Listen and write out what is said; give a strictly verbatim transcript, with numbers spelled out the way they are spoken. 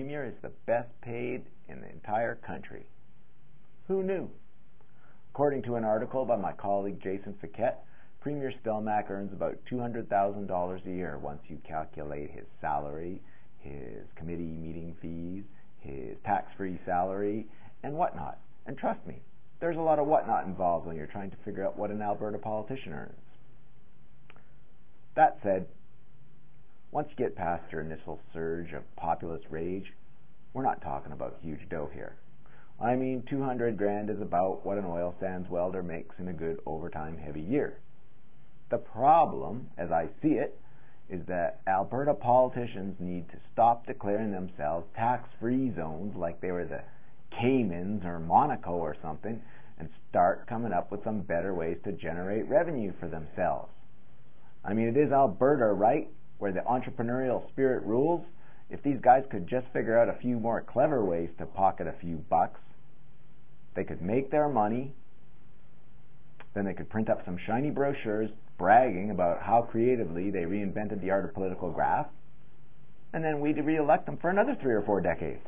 premier is the best paid in the entire country. Who knew? According to an article by my colleague Jason Fiquette, Premier Stelmach earns about two hundred thousand dollars a year once you calculate his salary, his committee meeting fees, his tax-free salary, and whatnot. And trust me, there's a lot of whatnot involved when you're trying to figure out what an Alberta politician earns. That said, once you get past your initial surge of populist rage, we're not talking about huge dough here. I mean, two hundred grand is about what an oil sands welder makes in a good overtime heavy year. The problem, as I see it, is that Alberta politicians need to stop declaring themselves tax-free zones like they were the Caymans or Monaco or something, and start coming up with some better ways to generate revenue for themselves. I mean, it is Alberta, right, where the entrepreneurial spirit rules. If these guys could just figure out a few more clever ways to pocket a few bucks, they could make their money, then they could print up some shiny brochures bragging about how creatively they reinvented the art of political graft, and then we'd re-elect them for another three or four decades.